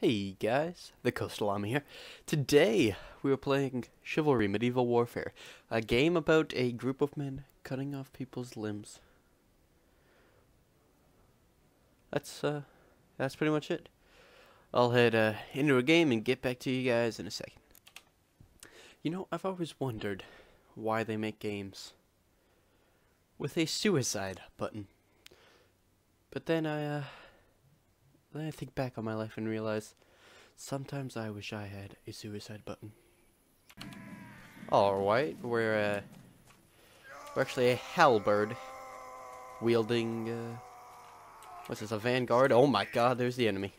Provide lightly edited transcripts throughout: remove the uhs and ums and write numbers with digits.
Hey guys, the Coastal Llama here. Today we are playing Chivalry: Medieval Warfare, a game about a group of men cutting off people's limbs. That's pretty much it. I'll head into a game and get back to you guys in a second. You know, I've always wondered why they make games with a suicide button, but then I think back on my life and realize sometimes I wish I had a suicide button. Alright, we're actually a halberd wielding, what's this, a vanguard? Oh my god, there's the enemy.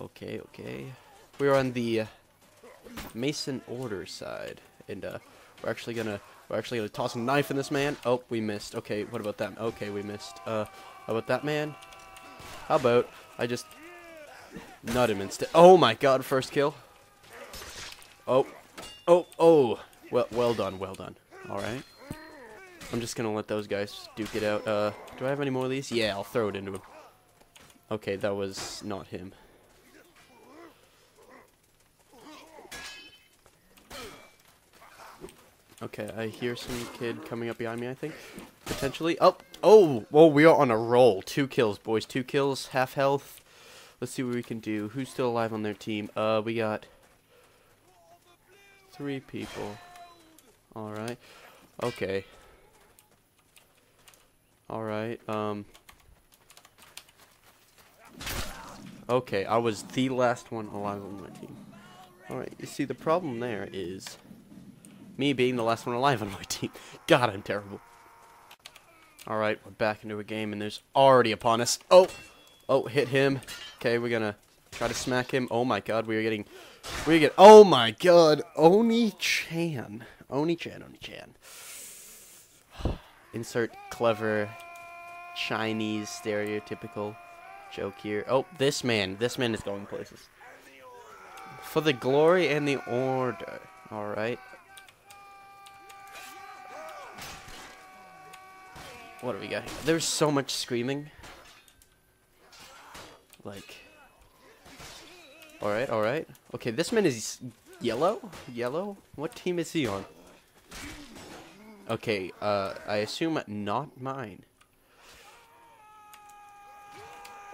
Okay, okay. We're on the Mason Order side, and we're actually gonna toss a knife in this man. Oh, we missed. Okay, what about that? Okay, we missed. How about that man? How about I just nut him instead? Oh my god, first kill. Oh. Well done. Alright. I'm just gonna let those guys duke it out. Do I have any more of these? Yeah, I'll throw it into him. Okay, that was not him. Okay, I hear some kid coming up behind me, I think. Potentially. Oh, well, we are on a roll. 2 kills, boys. 2 kills, half health. Let's see what we can do. Who's still alive on their team? We got 3 people. Alright. Okay. Alright, okay, I was the last one alive on my team. Alright, you see, the problem there is me being the last one alive on my team. God, I'm terrible. Alright, we're back into a game, and there's already upon us. Oh, hit him. Okay, we're gonna try to smack him. Oh my god, we get. Oh my god, Oni-chan. Insert clever Chinese stereotypical joke here. Oh, this man is going places. For the glory and the order. Alright. What do we got here? There's so much screaming. Like, alright. Okay, this man is yellow? What team is he on? Okay, I assume not mine.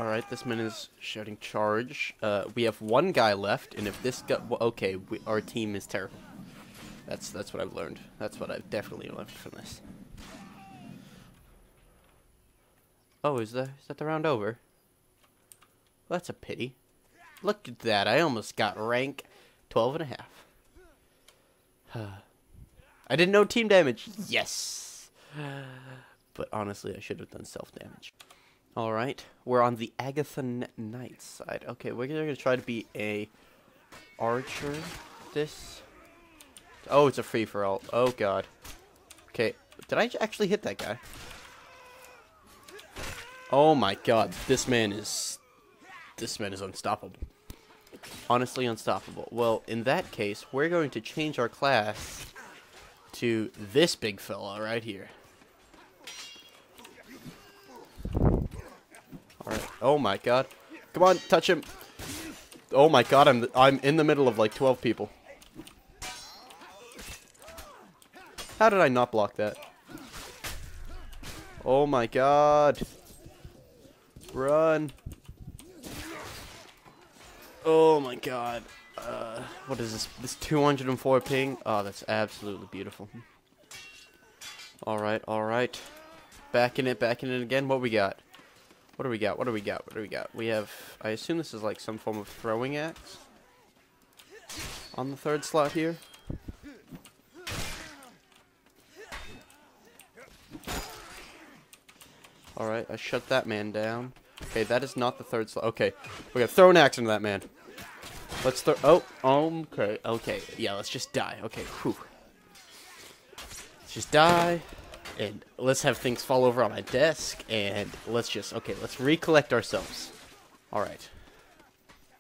Alright, this man is shouting charge. We have 1 guy left, and if this guy, okay, our team is terrible. That's what I've learned. That's what I've definitely learned from this. Oh, is that the round over? Well, that's a pity. Look at that, I almost got rank 12.5. I didn't know team damage. Yes! But honestly, I should have done self-damage. Alright, we're on the Agatha Knight side. Okay, we're going to try to be a archer. Oh, it's a free-for-all. Oh, God. Okay, did I actually hit that guy? Oh my god, this man is unstoppable. Honestly unstoppable. Well, in that case, we're going to change our class to this big fella right here. Alright, oh my god. Come on, touch him. Oh my god, I'm in the middle of like 12 people. How did I not block that? Oh my god. Run. Oh my god. What is this? This 204 ping? Oh, that's absolutely beautiful. Alright. Back in it again. What do we got? We have, I assume this is like some form of throwing axe on the 3rd slot here. Alright, I shut that man down. Okay, that is not the 3rd slot. Okay, we're gonna throw an axe into that man. Let's throw. Oh, okay. Okay, yeah, let's just die. Okay, whew. Let's just die, and let's have things fall over on my desk, and let's recollect ourselves. Alright.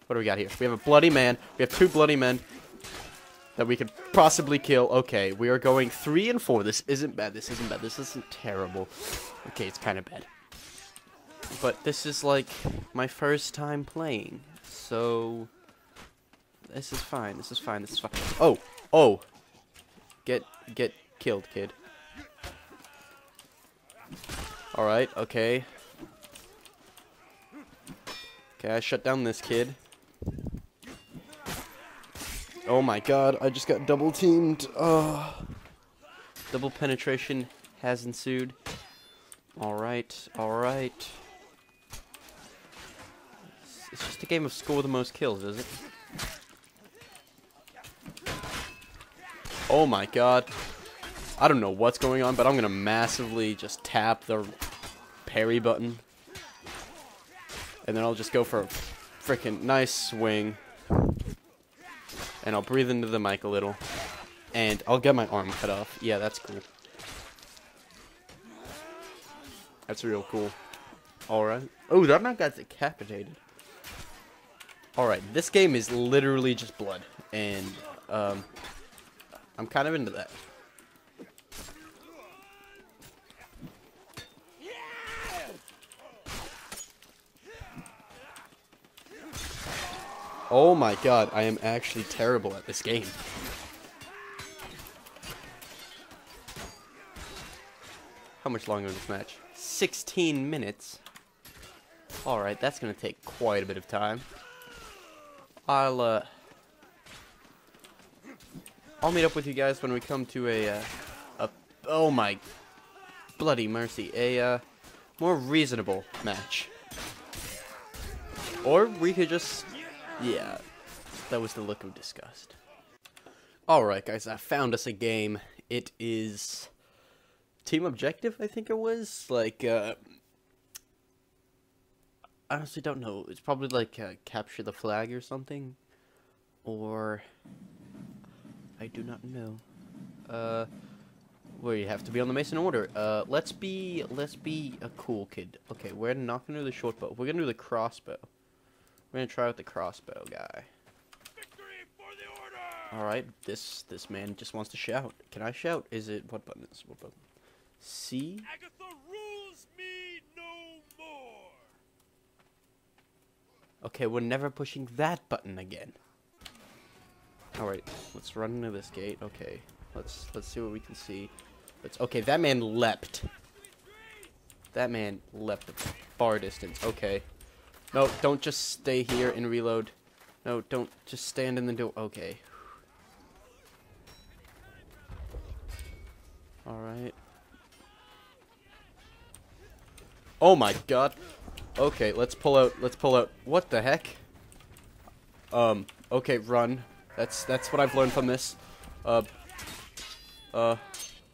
What do we got here? We have a bloody man. We have 2 bloody men that we could possibly kill. Okay, we are going 3 and 4. This isn't bad. This isn't terrible. Okay, it's kind of bad. But this is like my first time playing, so this is fine. This is fine. This is fine. Oh, oh, get killed, kid. All right, okay. Okay, I shut down this kid. Oh my god, I just got double teamed. Oh. Double penetration has ensued. Alright, alright. It's just a game of score the most kills, is it? Oh my god. I don't know what's going on, but I'm gonna massively just tap the parry button. And then I'll just go for a frickin' nice swing. And I'll breathe into the mic a little. And I'll get my arm cut off. Yeah, that's cool. That's real cool. Alright. Oh, that man got decapitated. Alright, this game is literally just blood. And, I'm kind of into that. Oh my god, I am actually terrible at this game. How much longer is this match? 16 minutes. Alright, that's gonna take quite a bit of time. I'll meet up with you guys when we come to a oh my bloody mercy, a more reasonable match. Or we could just... yeah, that was the look of disgust. Alright guys, I found us a game. It is Team Objective, I think it was? Like, I honestly don't know. It's probably like Capture the Flag or something. Or... I do not know. Well, you have to be on the Mason Order. Let's be a cool kid. Okay, we're not gonna do the short bow. We're gonna do the crossbow. We're gonna try out the crossbow guy. Victory for the order! Alright, this man just wants to shout. Can I shout? Is it what button is what button? C? Agatha rules me no more. Okay, we're never pushing that button again. Alright, let's run into this gate. Okay. Let's see what we can see. Okay, that man leapt. That man leapt a far distance. Okay. No, don't just stay here and reload. No, don't just stand in the door. Okay. Alright. Oh my god. Okay, let's pull out. What the heck? Okay, run. That's what I've learned from this. I've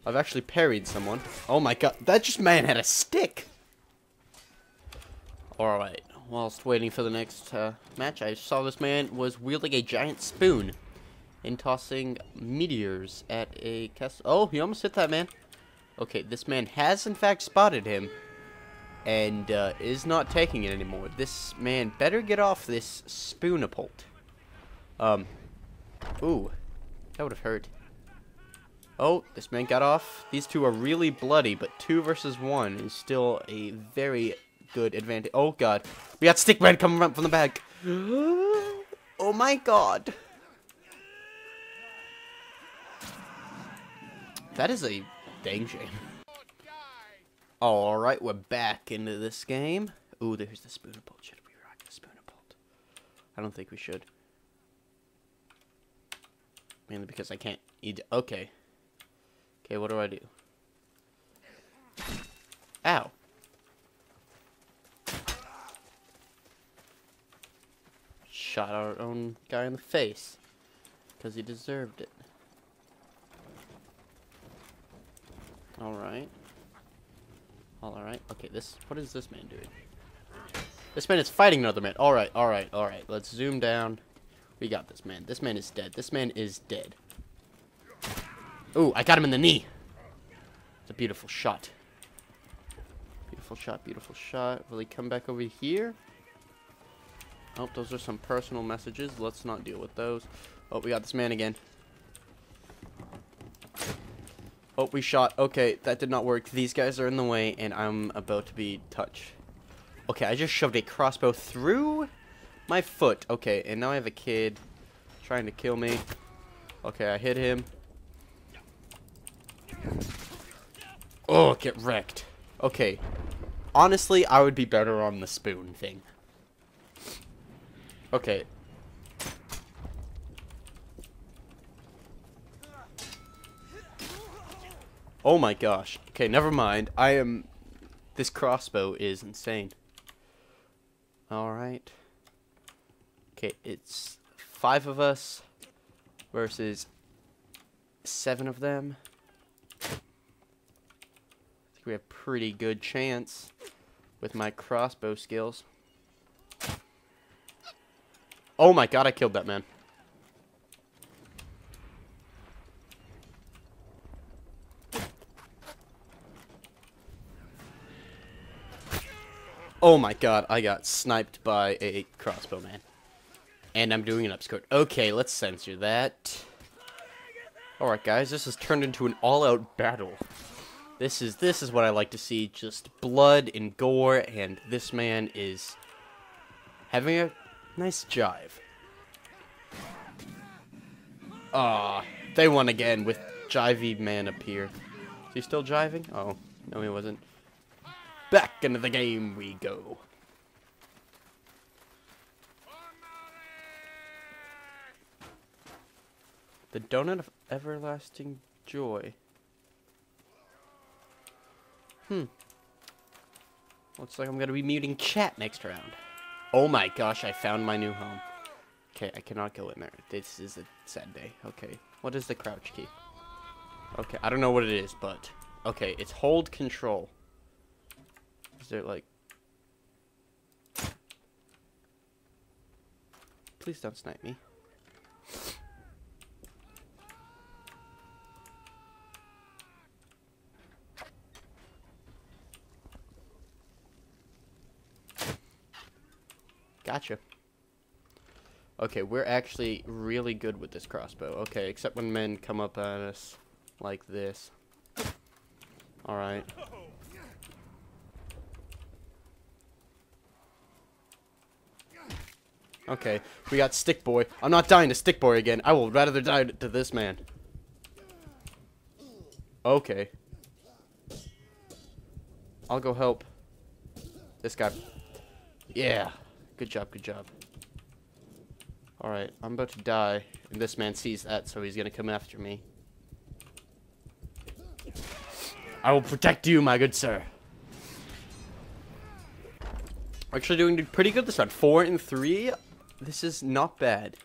actually parried someone. Oh my god, that just man had a stick! Alright. Whilst waiting for the next match, I saw this man was wielding a giant spoon and tossing meteors at a castle. Oh, he almost hit that man. Okay, this man has in fact spotted him and is not taking it anymore. This man better get off this Spoonapult. Ooh, that would have hurt. Oh, this man got off. These two are really bloody, but 2 versus 1 is still a very good advantage. Oh god, we got Stickman coming up from the back. Oh my god, that is a dang shame. All right, we're back into this game. Ooh, there's the Spoonapult. Should we rock the Spoonapult? I don't think we should. Mainly because I can't eat. Okay. Okay, what do I do? Ow. Shot our own guy in the face because he deserved it. Alright. Alright. Okay, this. What is this man doing? This man is fighting another man. Alright, alright, alright. Let's zoom down. We got this man. This man is dead. This man is dead. Ooh, I got him in the knee. It's a beautiful shot. Beautiful shot, beautiful shot. Will he come back over here? Oh, those are some personal messages. Let's not deal with those. Oh, we got this man again. Oh, we shot. Okay, that did not work. These guys are in the way, and I'm about to be touched. Okay, I just shoved a crossbow through my foot. Okay, and now I have a kid trying to kill me. Okay, I hit him. Oh, get wrecked. Okay. Honestly, I would be better on the spoon thing. Okay. Oh my gosh. Okay, never mind. I am... This crossbow is insane. Alright. Okay, it's 5 of us versus 7 of them. I think we have pretty good chance with my crossbow skills. Oh my god, I killed that man. Oh my god, I got sniped by a crossbow man. And I'm doing an upskirt. Okay, let's censor that. Alright guys, this has turned into an all-out battle. This is what I like to see, just blood and gore, and this man is having a nice jive. Aw, they won again with Jivey Man up here. Is he still jiving? Oh, no he wasn't. Back into the game we go. The donut of everlasting joy. Looks like I'm gonna be muting chat next round. Oh my gosh, I found my new home. Okay, I cannot go in there. This is a sad day. Okay, what is the crouch key? Okay, I don't know what it is, but... Okay, it's hold control. Is there like... Please don't snipe me. Gotcha. Okay, we're actually really good with this crossbow. Okay, except when men come up at us like this. Alright. Okay, we got Stick Boy. I'm not dying to Stick Boy again. I will rather die to this man. Okay. I'll go help this guy. Yeah. Good job, good job. Alright, I'm about to die, and this man sees that, so he's gonna come after me. I will protect you, my good sir. Actually doing pretty good this round. 4 and 3. This is not bad.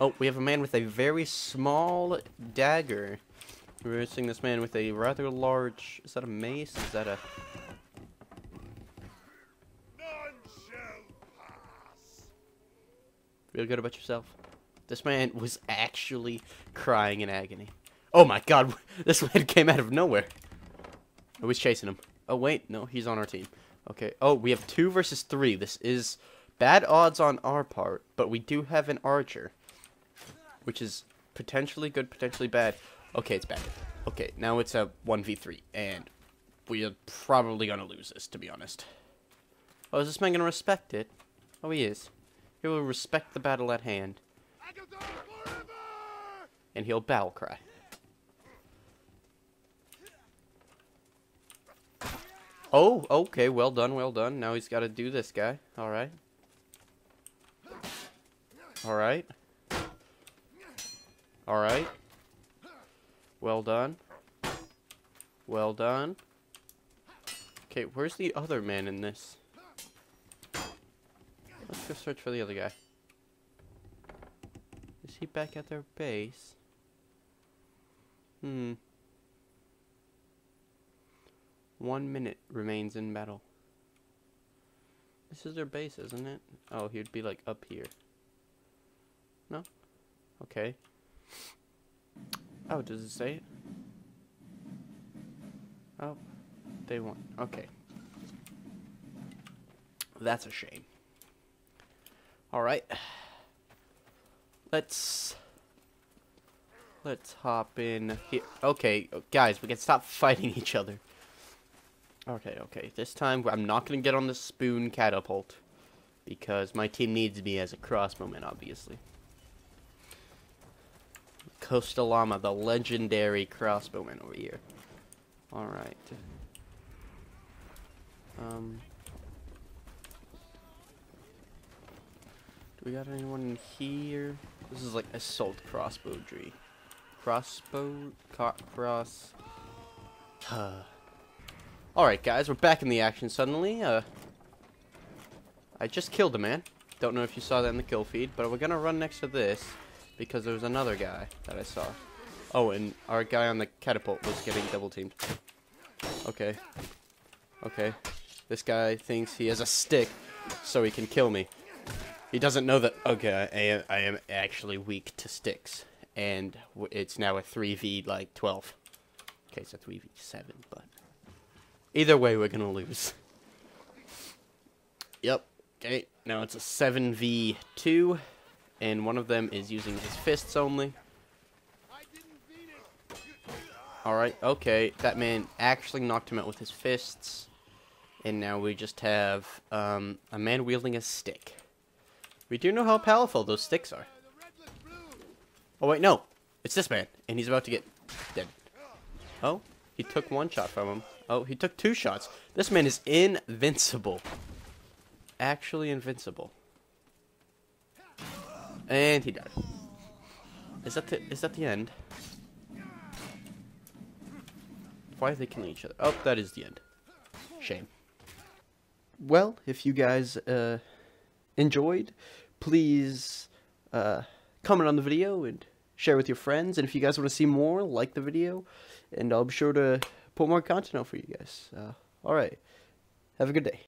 Oh, we have a man with a very small dagger. We're seeing this man with a rather large... Is that a mace? Is that a... Feel good about yourself? This man was actually crying in agony. Oh my god, this man came out of nowhere. I was chasing him. Oh wait, no, he's on our team. Okay, oh, we have 2 versus 3. This is bad odds on our part, but we do have an archer. Which is potentially good, potentially bad. Okay, it's bad. Okay, now it's a 1v3, and we are probably gonna lose this, to be honest. Oh, is this man gonna respect it? Oh, he is. He will respect the battle at hand. And he'll battle cry. Oh, okay, well done, well done. Now he's gotta do this guy. Alright. Alright. Alright. Well done. Well done. Okay, where's the other man in this? Let's go search for the other guy. Is he back at their base? Hmm. 1 minute remains in battle. This is their base, isn't it? Oh, he'd be like up here. No? Okay. Oh, does it say it? Oh, they won. Okay. That's a shame. Alright, let's hop in here. Okay, guys, we can stop fighting each other. Okay, okay. This time, I'm not going to get on the spoon catapult. Because my team needs me as a crossbowman, obviously. Coastal Llama, the legendary crossbowman over here. Alright. Do we got anyone in here? This is like assault crossbowdry. Alright guys, we're back in the action suddenly. I just killed a man. Don't know if you saw that in the kill feed, but we're gonna run next to this because there was another guy that I saw. Oh, and our guy on the catapult was getting double teamed. Okay. Okay. This guy thinks he has a stick so he can kill me. He doesn't know that, okay, I am actually weak to sticks. And it's now a 3v, like, 12. Okay, it's a 3v7, but either way, we're gonna lose. Yep. Okay, now it's a 7v2, and one of them is using his fists only. Alright, okay, that man actually knocked him out with his fists, and now we just have a man wielding a stick. We do know how powerful those sticks are. Oh wait, no, it's this man, and he's about to get dead. Oh, he took one shot from him. Oh, he took two shots. This man is invincible. Actually invincible. And he died. Is that the end? Why are they killing each other? Oh, that is the end. Shame. Well, if you guys enjoyed, please comment on the video and share with your friends. And if you guys want to see more, like the video. And I'll be sure to put more content out for you guys. Alright. Have a good day.